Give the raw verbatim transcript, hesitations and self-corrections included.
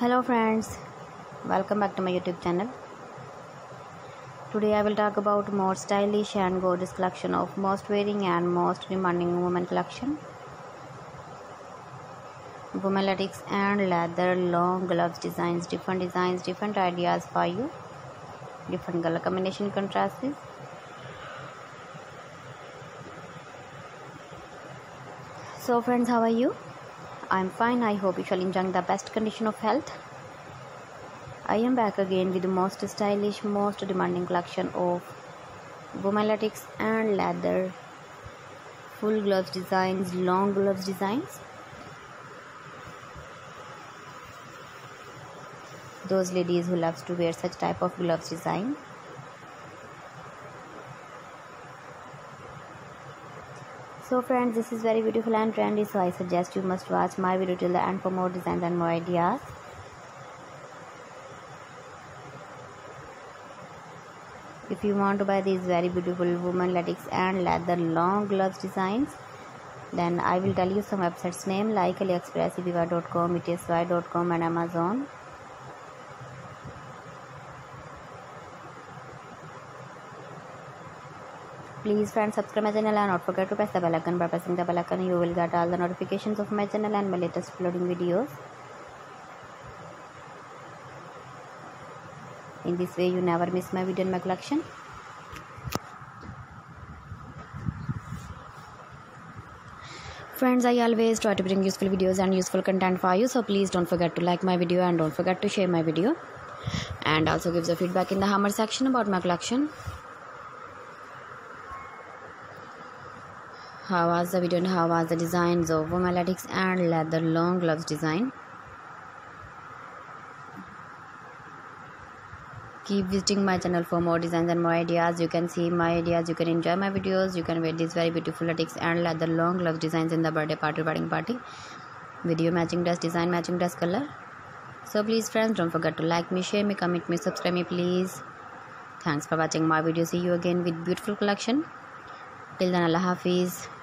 Hello friends, welcome back to my YouTube channel. Today I will talk about more stylish and gorgeous collection of most wearing and most demanding women collection. Women latex and leather long gloves designs, different designs, different ideas for you, different color combination contrasts. So friends, how are you? I'm fine. I hope you shall enjoy the best condition of health. I am back again with the most stylish, most demanding collection of women latex and leather full gloves designs, long gloves designs. Those ladies who loves to wear such type of gloves design. So friends, this is very beautiful and trendy, so I suggest you must watch my video till the end for more designs and more ideas. If you want to buy these very beautiful women latex and leather long gloves designs, then I will tell you some websites name like AliExpress, eBay dot com, Etsy dot com and Amazon. Please friends, subscribe my channel and don't forget to press the bell icon. By pressing the bell icon, you will get all the notifications of my channel and my latest uploading videos. In this way, you never miss my video and my collection. Friends, I always try to bring useful videos and useful content for you. So please don't forget to like my video and don't forget to share my video. And also give the feedback in the hammer section about my collection. How was the video and how was the designs of women latex and leather long gloves design? Keep visiting my channel for more designs and more ideas. You can see my ideas, you can enjoy my videos, you can wear these very beautiful latex and leather long gloves designs in the birthday party, wedding party, video matching dress design, matching dress color. So please friends, don't forget to like me, share me, comment me, subscribe me please. Thanks for watching my video. See you again with beautiful collection. Till then, Allah Hafiz.